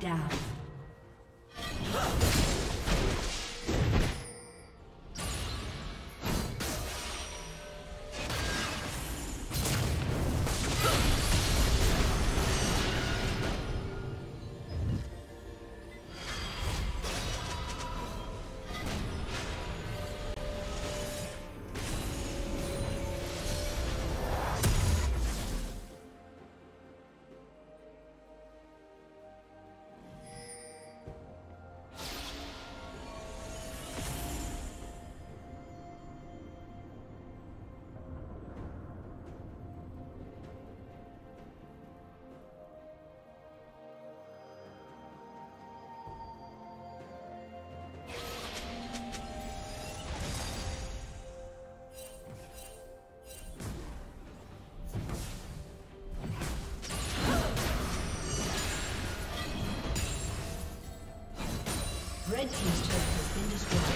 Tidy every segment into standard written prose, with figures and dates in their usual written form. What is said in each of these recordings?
Down. Red team's turret has been destroyed.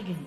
dragon.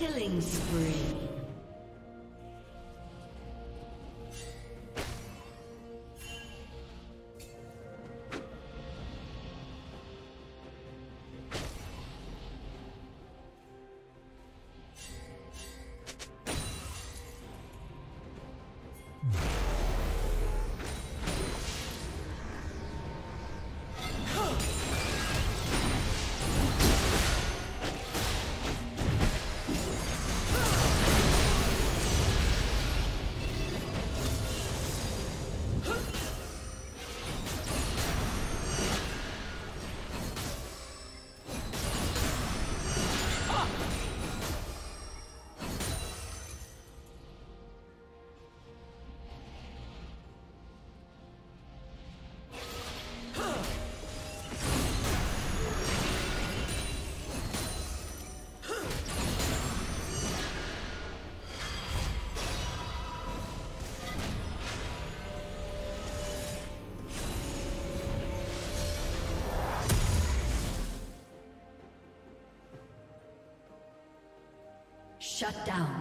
Killing spree. Shut down.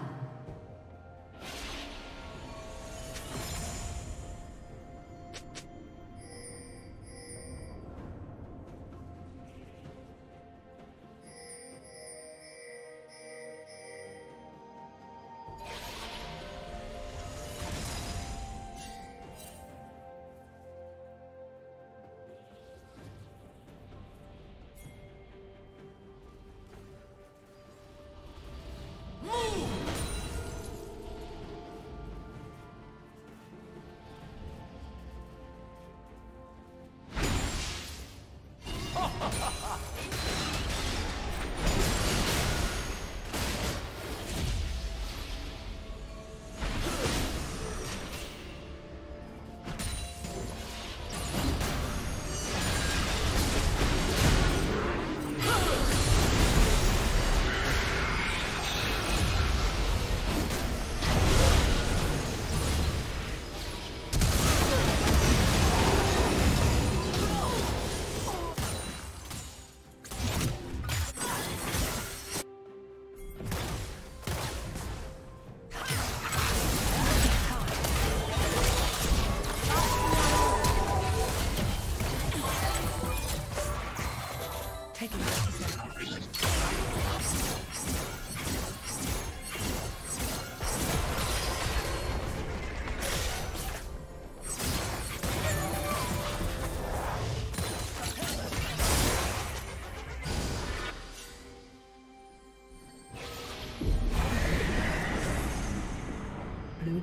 Blue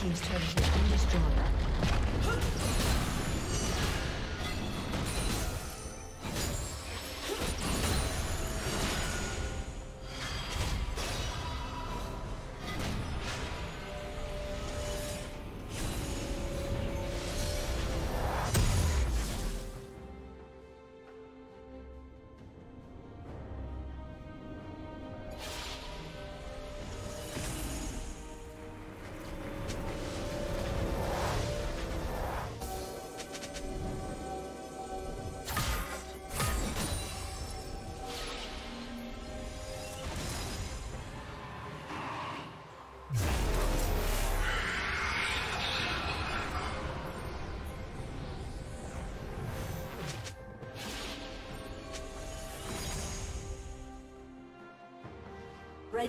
Team's turret has been destroyed. Red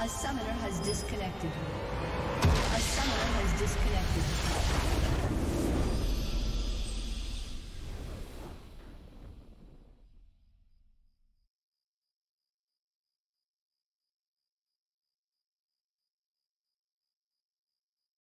A summoner has disconnected.